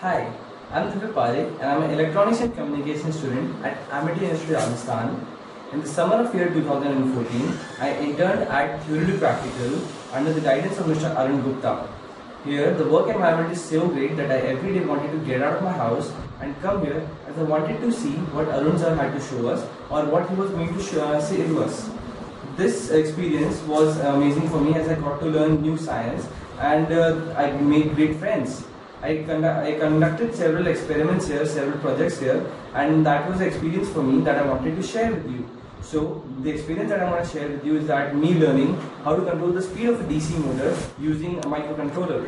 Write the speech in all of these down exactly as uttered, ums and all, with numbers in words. Hi, I'm Deepak Pareek and I'm an Electronics and Communication student at Amity University, Rajasthan. In the summer of year two thousand fourteen, I interned at Theory to Practical under the guidance of Mister Arun Gupta. Here, the work environment is so great that I every day wanted to get out of my house and come here as I wanted to see what Arun sir had to show us or what he was going to show us, say to us. This experience was amazing for me as I got to learn new science and uh, I made great friends. I, con I conducted several experiments here, several projects here, and that was the experience for me that I wanted to share with you. So the experience that I want to share with you is that me learning how to control the speed of a D C motor using a microcontroller.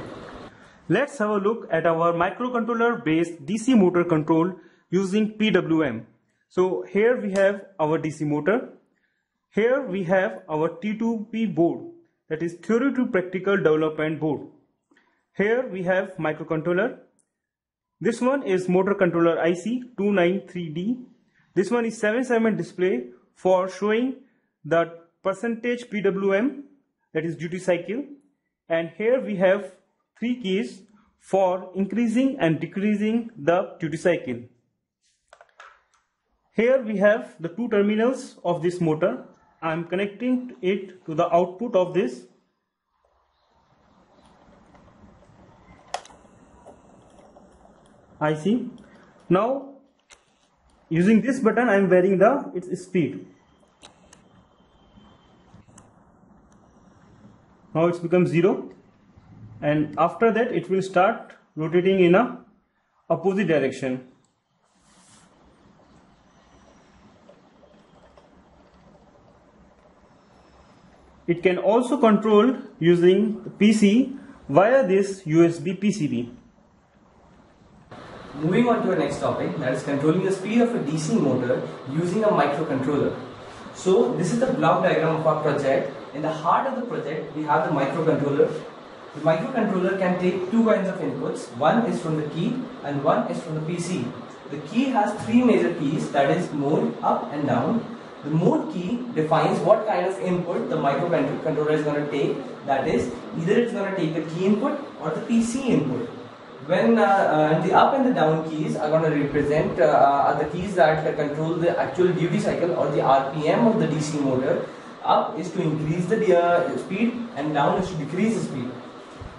Let's have a look at our microcontroller based D C motor control using P W M. So here we have our D C motor. Here we have our T two P board, that is Theory to Practical Development Board. Here we have microcontroller. This one is motor controller I C two nine three D. This one is seven segment display for showing the percentage P W M, that is duty cycle. And here we have three keys for increasing and decreasing the duty cycle. Here we have the two terminals of this motor. I am connecting it to the output of this. I see. Now using this button I am varying the its speed. Now it's become zero, and after that it will start rotating in a opposite direction. It can also control using P C via this U S B P C B. Moving on to our next topic, that is controlling the speed of a D C motor using a microcontroller. So this is the block diagram of our project. In the heart of the project we have the microcontroller. The microcontroller can take two kinds of inputs. One is from the key and one is from the P C. The key has three major keys, that is mode, up and down. The mode key defines what kind of input the microcontroller is going to take, that is either it's going to take the key input or the P C input. When uh, uh, the up and the down keys are going to represent uh, are the keys that control the actual duty cycle or the R P M of the D C motor. Up is to increase the uh, speed and down is to decrease the speed.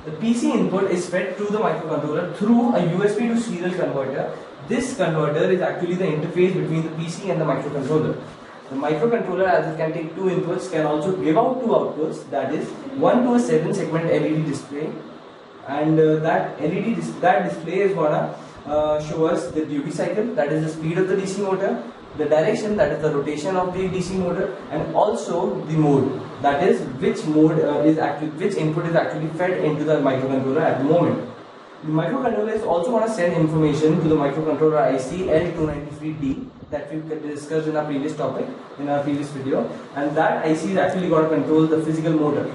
The P C input is fed to the microcontroller through a U S B to serial converter. This converter is actually the interface between the P C and the microcontroller. The microcontroller, as it can take two inputs, can also give out two outputs, that is one to a seven segment L E D display. And uh, that L E D dis that display is gonna uh, show us the duty cycle, that is the speed of the D C motor, the direction, that is the rotation of the D C motor, and also the mode, that is which mode uh, is actually which input is actually fed into the microcontroller at the moment. The microcontroller is also gonna send information to the microcontroller I C L two ninety-three D that we discussed in our previous topic in our previous video, and that I C is actually gonna control the physical motor.